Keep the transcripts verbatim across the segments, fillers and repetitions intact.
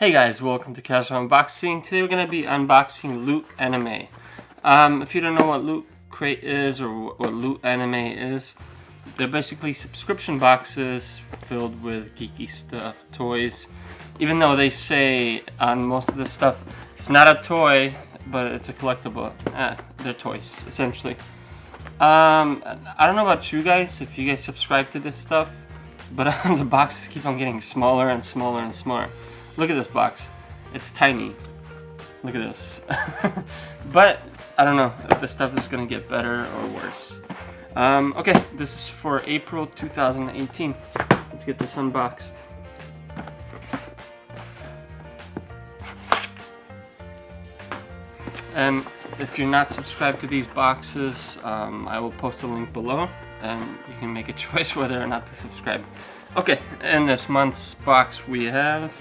Hey guys, welcome to Casual Unboxing. Today we're going to be unboxing Loot Anime. Um, if you don't know what Loot Crate is or what Loot Anime is, they're basically subscription boxes filled with geeky stuff, toys. Even though they say on most of this stuff, it's not a toy, but it's a collectible. Eh, they're toys, essentially. Um, I don't know about you guys, if you guys subscribe to this stuff, but the boxes keep on getting smaller and smaller and smaller. Look at this box. It's tiny. Look at this. But I don't know if this stuff is gonna get better or worse. Um, okay, this is for April two thousand eighteen. Let's get this unboxed. And if you're not subscribed to these boxes, um, I will post a link below and you can make a choice whether or not to subscribe. Okay, in this month's box we have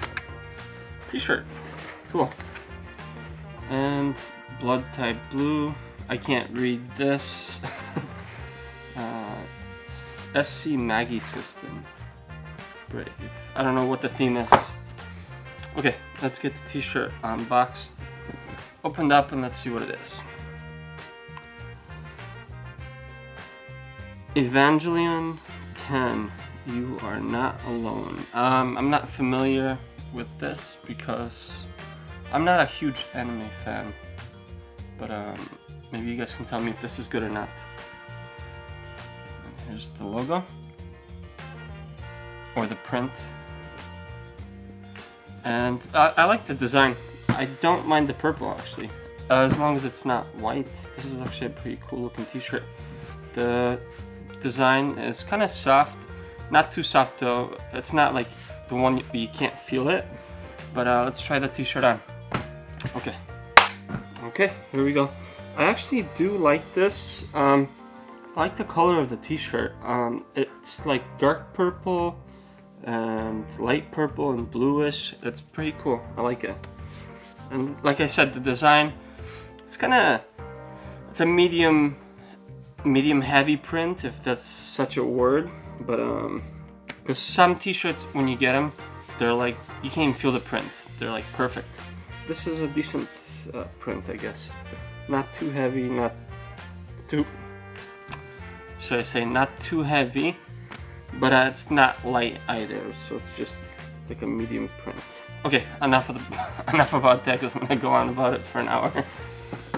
T-shirt, cool, and blood type blue. I can't read this. uh, S C Maggie system. Brave. I don't know what the theme is. Okay, let's get the T-shirt unboxed, opened up, and let's see what it is. Evangelion ten. You are not alone. Um, I'm not familiar with this because I'm not a huge anime fan, but um, maybe you guys can tell me if this is good or not. And here's the logo or the print, and I, I like the design. I don't mind the purple actually, uh, as long as it's not white. This is actually a pretty cool looking T-shirt. The design is kind of soft, not too soft though. It's not like the one you can't feel it, but uh, let's try the T-shirt on. Okay, okay, here we go. I actually do like this. Um, I like the color of the T-shirt. Um, it's like dark purple and light purple and bluish. It's pretty cool. I like it. And like I said, the design. It's kind of it's a medium, medium heavy print, if that's such a word, but um. Because some T-shirts, when you get them, they're like, you can't even feel the print. They're like perfect. This is a decent uh, print, I guess. Not too heavy, not too, should I say, not too heavy, but uh, it's not light either. So it's just like a medium print. Okay, enough of the, enough about that, because I'm gonna go on about it for an hour.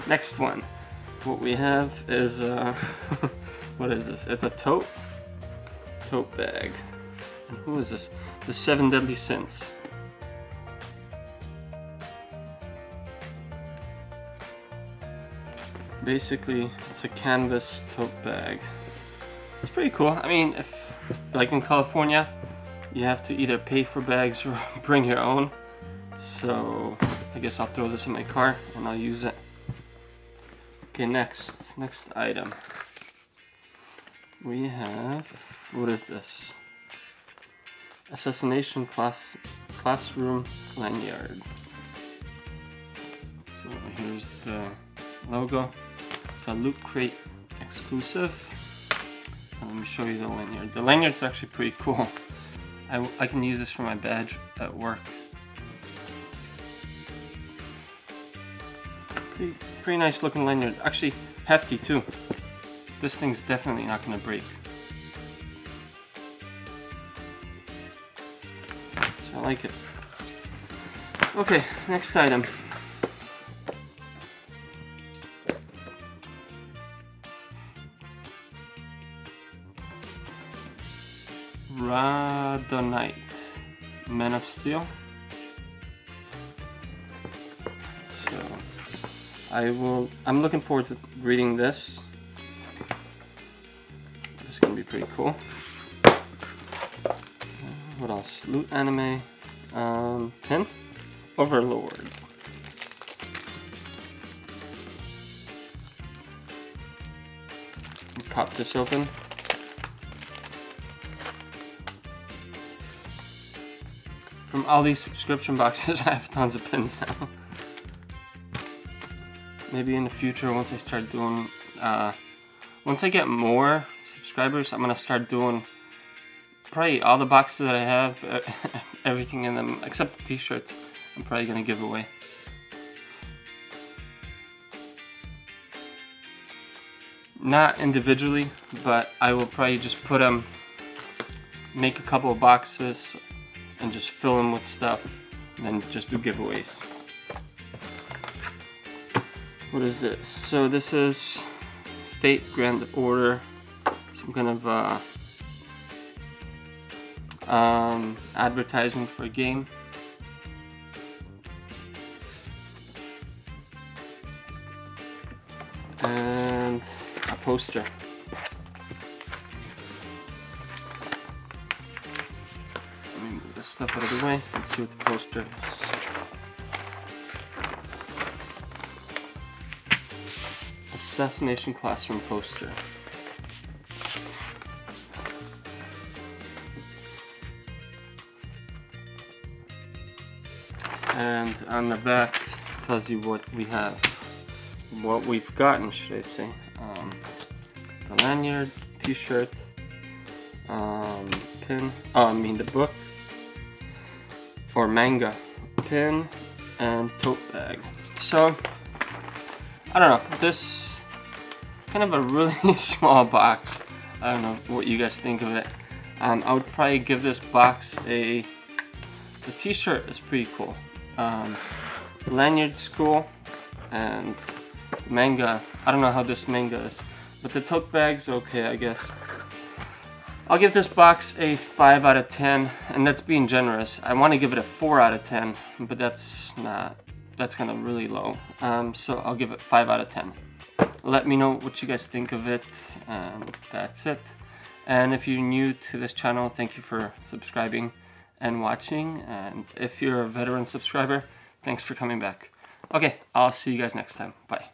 Next one, what we have is, uh, what is this? It's a tote, tote bag. And who is this? The Seven Deadly Sins. Basically, it's a canvas tote bag. It's pretty cool. I mean, if like in California, you have to either pay for bags or bring your own. So I guess I'll throw this in my car and I'll use it. Okay, next, next item. We have, what is this? Assassination class, Classroom Lanyard. So here's the logo. It's a Loot Crate exclusive. And let me show you the lanyard. The lanyard's actually pretty cool. I, I can use this for my badge at work. Pretty, pretty nice looking lanyard. Actually, hefty too. This thing's definitely not gonna break. I like it. Okay, next item. Radonite, Man of Steel. So I will. I'm looking forward to reading this. This is gonna be pretty cool. What else? Loot Anime, um, pin, Overlord. Pop this open. From all these subscription boxes, I have tons of pins now. Maybe in the future, once I start doing, uh, once I get more subscribers, I'm gonna start doing probably all the boxes that I have, everything in them except the T-shirts. I'm probably going to give away. Not individually, but I will probably just put them, make a couple of boxes and just fill them with stuff and then just do giveaways. What is this? So this is Fate Grand Order, some kind of uh, um, advertisement for a game. And a poster. Let me move this stuff out of the way. Let's see what the poster is. Assassination Classroom poster. And on the back tells you what we have, what we've gotten, should I say. Um, the lanyard, t-shirt, um, pin, oh, I mean the book, or manga, pin, and tote bag. So, I don't know, this kind of a really small box. I don't know what you guys think of it. Um, I would probably give this box a... The t-shirt is pretty cool. Um, lanyard's cool. And manga. I don't know how this manga is. But the tote bag's okay, I guess. I'll give this box a five out of ten. And that's being generous. I want to give it a four out of ten. But that's not... That's kind of really low. Um, so I'll give it five out of ten. Let me know what you guys think of it, and that's it. And if you're new to this channel, thank you for subscribing and watching. And if you're a veteran subscriber, thanks for coming back. Okay, I'll see you guys next time. Bye.